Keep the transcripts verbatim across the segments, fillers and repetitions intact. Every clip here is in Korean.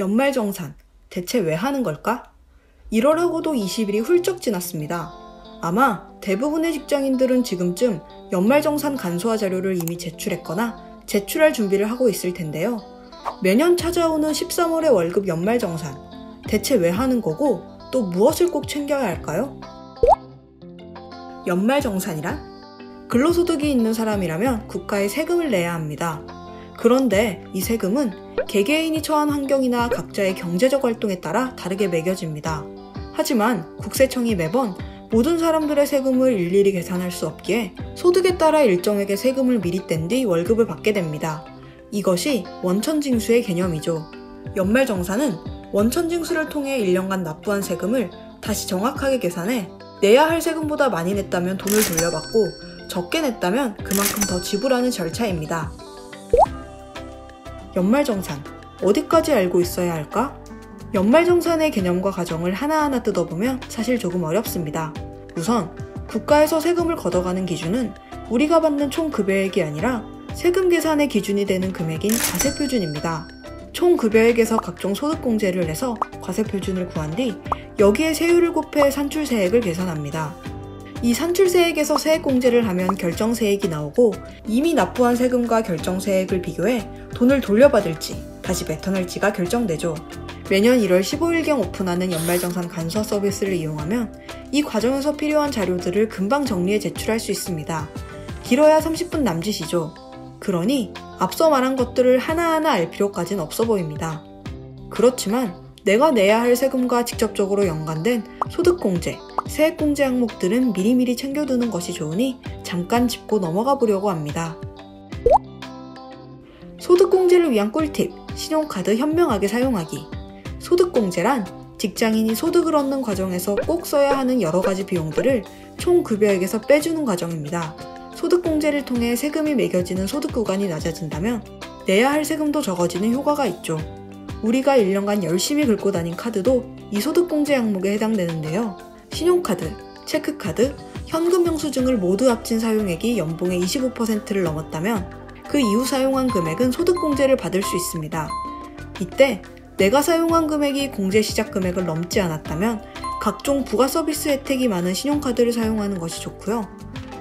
연말정산, 대체 왜 하는 걸까? 일월하고도 이십 일이 훌쩍 지났습니다. 아마 대부분의 직장인들은 지금쯤 연말정산 간소화 자료를 이미 제출했거나 제출할 준비를 하고 있을 텐데요. 매년 찾아오는 십삼월의 월급 연말정산, 대체 왜 하는 거고 또 무엇을 꼭 챙겨야 할까요? 연말정산이란? 근로소득이 있는 사람이라면 국가에 세금을 내야 합니다. 그런데 이 세금은 개개인이 처한 환경이나 각자의 경제적 활동에 따라 다르게 매겨집니다. 하지만 국세청이 매번 모든 사람들의 세금을 일일이 계산할 수 없기에 소득에 따라 일정액의 세금을 미리 뗀 뒤 월급을 받게 됩니다. 이것이 원천징수의 개념이죠. 연말정산은 원천징수를 통해 일 년간 납부한 세금을 다시 정확하게 계산해 내야 할 세금보다 많이 냈다면 돈을 돌려받고 적게 냈다면 그만큼 더 지불하는 절차입니다. 연말정산, 어디까지 알고 있어야 할까? 연말정산의 개념과 과정을 하나하나 뜯어보면 사실 조금 어렵습니다. 우선 국가에서 세금을 걷어가는 기준은 우리가 받는 총 급여액이 아니라 세금 계산의 기준이 되는 금액인 과세표준입니다. 총 급여액에서 각종 소득공제를 내서 과세표준을 구한 뒤 여기에 세율을 곱해 산출세액을 계산합니다. 이 산출세액에서 세액공제를 하면 결정세액이 나오고 이미 납부한 세금과 결정세액을 비교해 돈을 돌려받을지 다시 뱉어낼지가 결정되죠. 매년 일월 십오일경 오픈하는 연말정산 간소화 서비스를 이용하면 이 과정에서 필요한 자료들을 금방 정리해 제출할 수 있습니다. 길어야 삼십 분 남짓이죠. 그러니 앞서 말한 것들을 하나하나 알 필요까지는 없어 보입니다. 그렇지만 내가 내야 할 세금과 직접적으로 연관된 소득공제, 세액공제 항목들은 미리미리 챙겨두는 것이 좋으니 잠깐 짚고 넘어가 보려고 합니다. 소득공제를 위한 꿀팁, 신용카드 현명하게 사용하기. 소득공제란 직장인이 소득을 얻는 과정에서 꼭 써야 하는 여러 가지 비용들을 총 급여액에서 빼주는 과정입니다. 소득공제를 통해 세금이 매겨지는 소득 구간이 낮아진다면 내야 할 세금도 적어지는 효과가 있죠. 우리가 일 년간 열심히 긁고 다닌 카드도 이 소득공제 항목에 해당되는데요. 신용카드, 체크카드, 현금 영수증을 모두 합친 사용액이 연봉의 이십오 퍼센트를 넘었다면 그 이후 사용한 금액은 소득공제를 받을 수 있습니다. 이때 내가 사용한 금액이 공제 시작 금액을 넘지 않았다면 각종 부가 서비스 혜택이 많은 신용카드를 사용하는 것이 좋고요.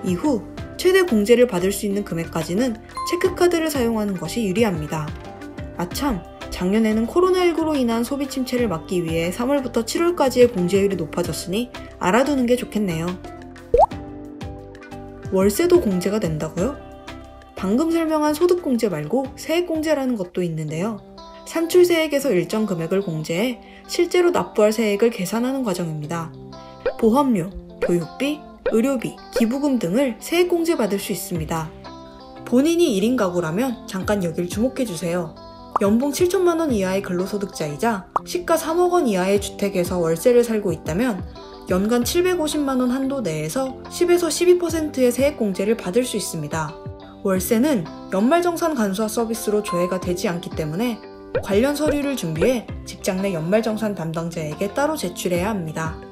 이후 최대 공제를 받을 수 있는 금액까지는 체크카드를 사용하는 것이 유리합니다. 아참! 작년에는 코로나십구로 인한 소비 침체를 막기 위해 삼월부터 칠월까지의 공제율이 높아졌으니 알아두는 게 좋겠네요. 월세도 공제가 된다고요? 방금 설명한 소득공제 말고 세액공제라는 것도 있는데요. 산출세액에서 일정 금액을 공제해 실제로 납부할 세액을 계산하는 과정입니다. 보험료, 교육비, 의료비, 기부금 등을 세액공제 받을 수 있습니다. 본인이 일 인 가구라면 잠깐 여길 주목해주세요. 연봉 칠천만 원 이하의 근로소득자이자 시가 삼억 원 이하의 주택에서 월세를 살고 있다면 연간 칠백오십만 원 한도 내에서 십에서 십이 퍼센트의 세액공제를 받을 수 있습니다. 월세는 연말정산 간소화 서비스로 조회가 되지 않기 때문에 관련 서류를 준비해 직장 내 연말정산 담당자에게 따로 제출해야 합니다.